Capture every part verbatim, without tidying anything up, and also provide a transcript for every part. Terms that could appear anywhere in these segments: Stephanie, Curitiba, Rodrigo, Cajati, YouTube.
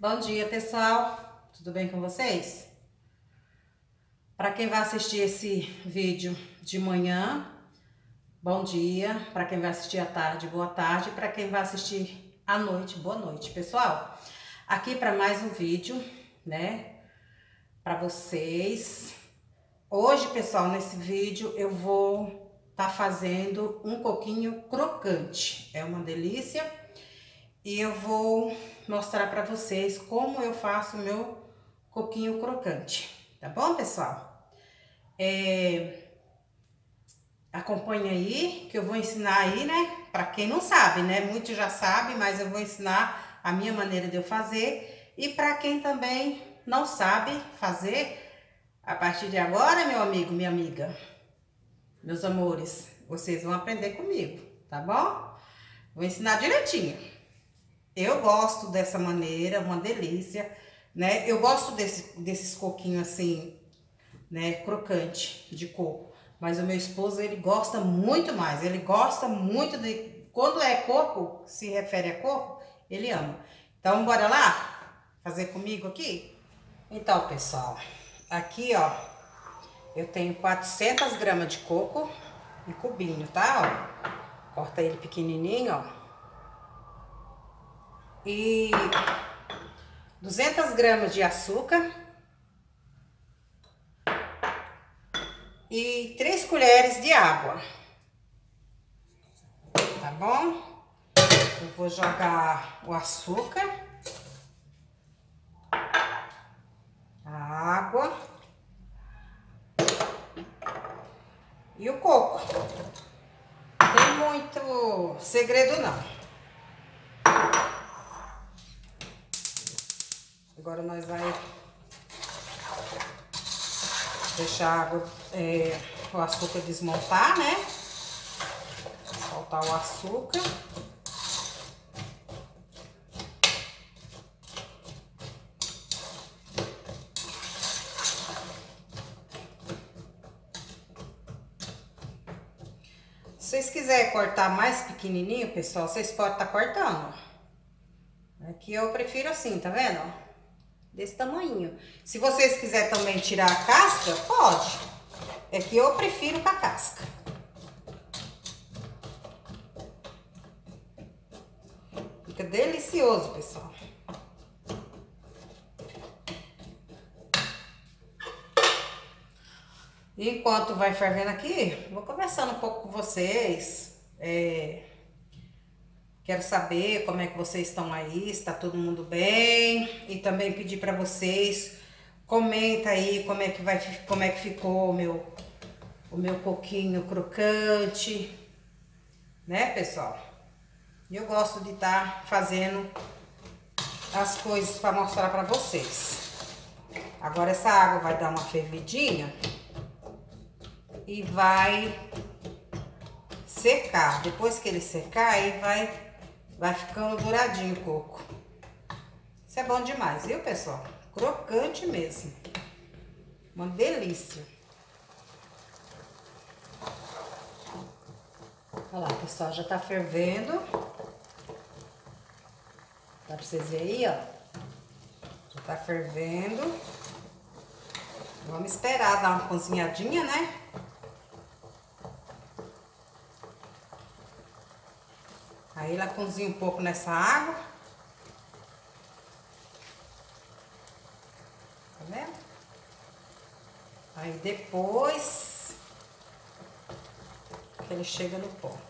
Bom dia, pessoal, tudo bem com vocês? Para quem vai assistir esse vídeo de manhã, bom dia. Para quem vai assistir à tarde, boa tarde. Para quem vai assistir à noite, boa noite, pessoal. Aqui para mais um vídeo, né, para vocês. Hoje, pessoal, nesse vídeo eu vou tá fazendo um coquinho crocante. É uma delícia. E eu vou mostrar para vocês como eu faço o meu coquinho crocante, tá bom, pessoal? É... Acompanha aí, que eu vou ensinar aí, né? Para quem não sabe, né? Muitos já sabem, mas eu vou ensinar a minha maneira de eu fazer. E para quem também não sabe fazer, a partir de agora, meu amigo, minha amiga, meus amores, vocês vão aprender comigo, tá bom? Vou ensinar direitinho. Eu gosto dessa maneira, uma delícia, né? Eu gosto desse, desses coquinhos assim, né? Crocante de coco. Mas o meu esposo, ele gosta muito mais. Ele gosta muito de... Quando é coco, se refere a coco, ele ama. Então, bora lá? Fazer comigo aqui? Então, pessoal, aqui, ó, eu tenho quatrocentas gramas de coco em cubinho, tá? Ó, corta ele pequenininho, ó. E duzentas gramas de açúcar e três colheres de água, tá bom? Eu vou jogar o açúcar, a água e o coco. Não tem muito segredo, não. Agora nós vamos deixar a água, é, o açúcar desmontar, né? Soltar o açúcar. Se vocês quiserem cortar mais pequenininho, pessoal, vocês podem estar cortando. Aqui eu prefiro assim, tá vendo? Desse tamanho. Se vocês quiserem também tirar a casca, pode. É que eu prefiro com a casca. Fica delicioso, pessoal. Enquanto vai fervendo aqui, vou conversando um pouco com vocês. É... Quero saber como é que vocês estão aí, se tá todo mundo bem. E também pedir para vocês, comenta aí como é que vai, como é que ficou o meu, o meu coquinho crocante, né, pessoal? Eu gosto de estar tá fazendo as coisas para mostrar para vocês. Agora essa água vai dar uma fervidinha e vai secar. Depois que ele secar, aí vai... Vai ficando douradinho o coco. Isso é bom demais, viu, pessoal? Crocante mesmo. Uma delícia. Olha lá, pessoal, já tá fervendo. Dá pra vocês verem aí, ó. Já tá fervendo. Vamos esperar dar uma cozinhadinha, né? Aí ela cozinha um pouco nessa água. Tá vendo? Aí depois que ele chega no ponto.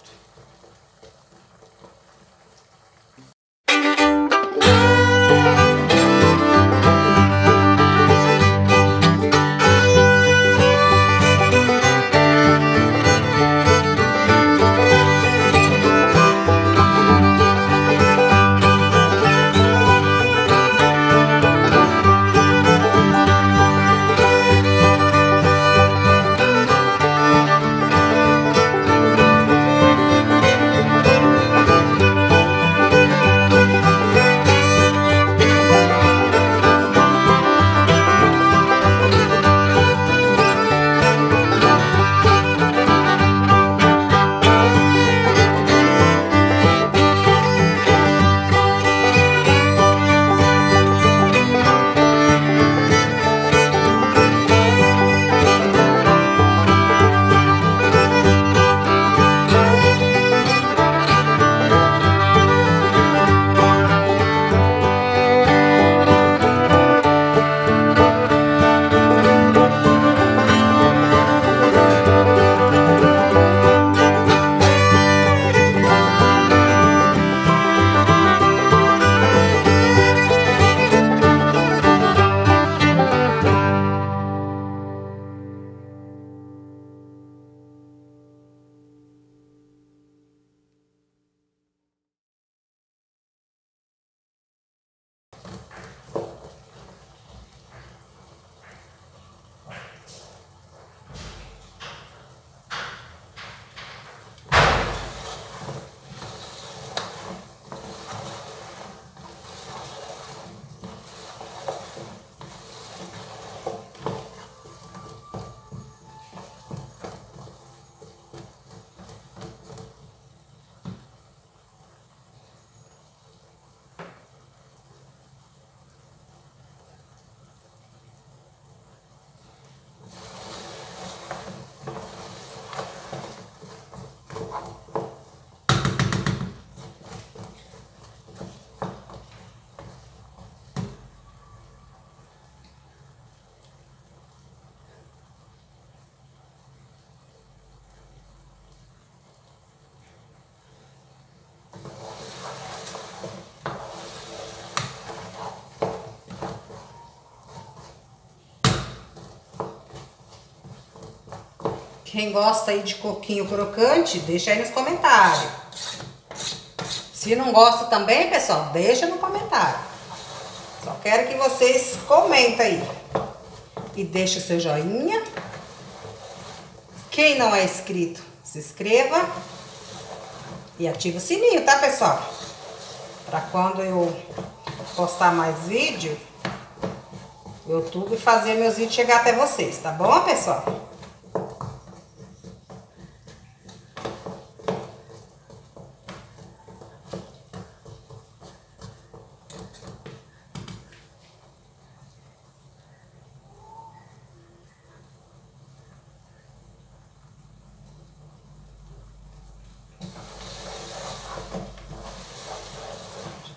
Quem gosta aí de coquinho crocante, deixa aí nos comentários. Se não gosta também, pessoal, deixa no comentário. Só quero que vocês comentem aí. E deixa o seu joinha. Quem não é inscrito, se inscreva. E ativa o sininho, tá, pessoal? Pra quando eu postar mais vídeo, o YouTube fazer meus vídeos chegar até vocês, tá bom, pessoal?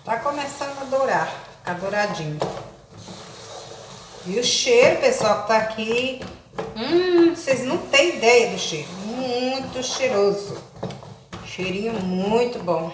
Tá começando a dourar, ficar douradinho. E o cheiro, pessoal, que tá aqui, hum, vocês não têm ideia do cheiro. Muito cheiroso. Cheirinho muito bom.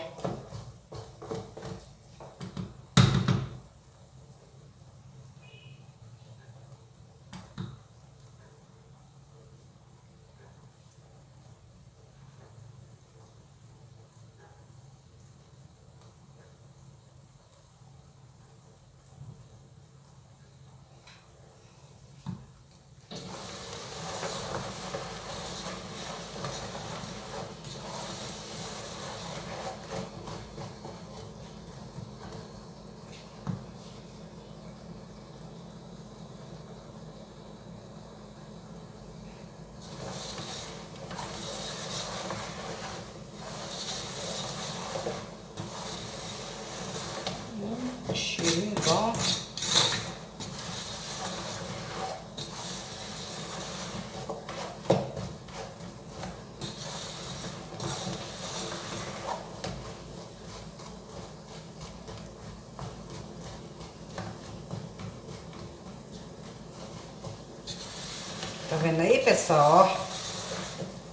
Tá vendo aí, pessoal? Ó,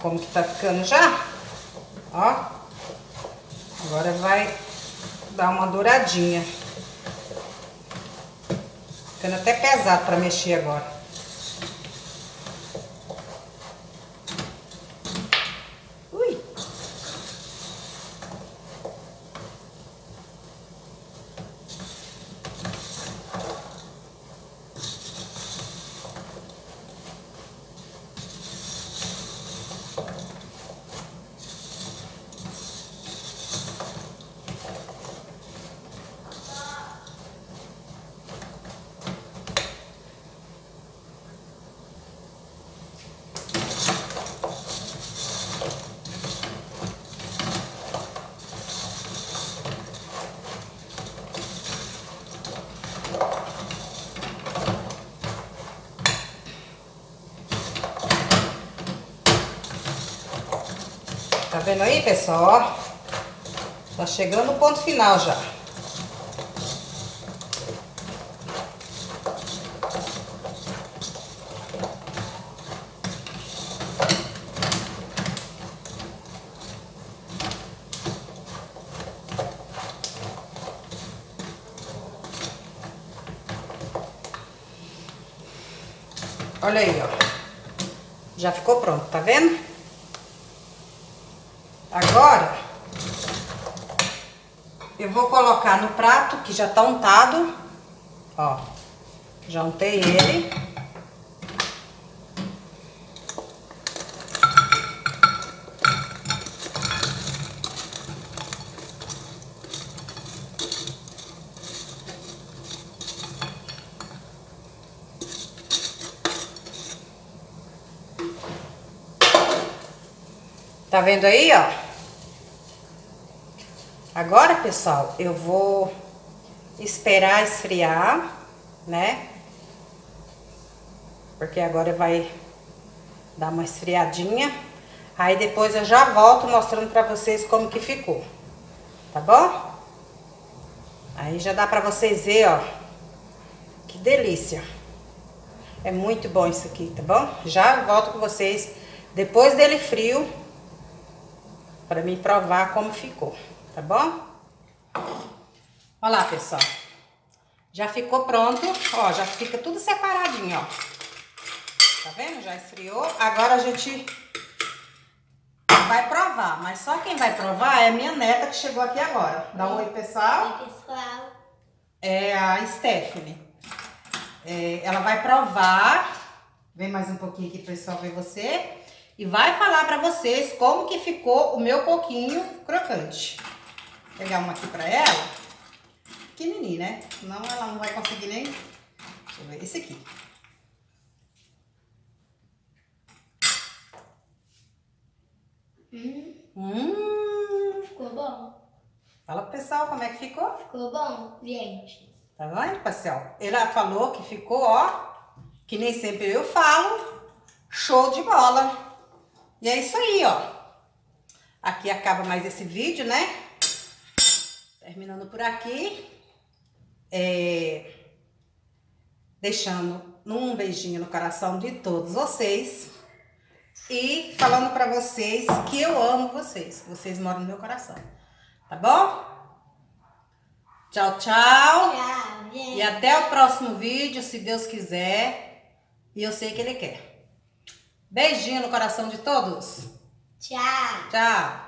como que tá ficando já? Ó. Agora vai dar uma douradinha. Ficando até pesado pra mexer agora. Ui! Tá vendo aí, pessoal? Tá chegando no ponto final já. Olha aí, ó. Já ficou pronto, tá vendo? Agora, eu vou colocar no prato que já tá untado, ó, já untei ele. Tá vendo aí, ó? Agora, pessoal, eu vou esperar esfriar, né? Porque agora vai dar uma esfriadinha. Aí depois eu já volto mostrando pra vocês como que ficou, tá bom? Aí já dá pra vocês verem, ó, que delícia. É muito bom isso aqui, tá bom? Já volto com vocês depois dele frio, pra mim provar como ficou. Tá bom? Olha lá, pessoal. Já ficou pronto. Ó, já fica tudo separadinho, ó. Tá vendo? Já esfriou. Agora a gente vai provar, mas só quem vai provar é a minha neta que chegou aqui agora. Dá um oi, pessoal. Oi, pessoal. É a Stephanie. É, ela vai provar. Vem mais um pouquinho aqui, pessoal, ver você. E vai falar pra vocês como que ficou o meu coquinho crocante. Vou pegar uma aqui pra ela. Pequenininho, né? Senão ela não vai conseguir nem... Deixa eu ver esse aqui. Hum. Hum. Ficou bom. Fala pro pessoal como é que ficou. Ficou bom, gente. Tá vendo, pessoal? Ela falou que ficou, ó... Que nem sempre eu falo, show de bola. E é isso aí, ó. Aqui acaba mais esse vídeo, né? Terminando por aqui. É... Deixando um beijinho no coração de todos vocês. E falando pra vocês que eu amo vocês. Vocês moram no meu coração. Tá bom? Tchau, tchau. Tchau, gente. E até o próximo vídeo, se Deus quiser. E eu sei que ele quer. Beijinho no coração de todos. Tchau. Tchau.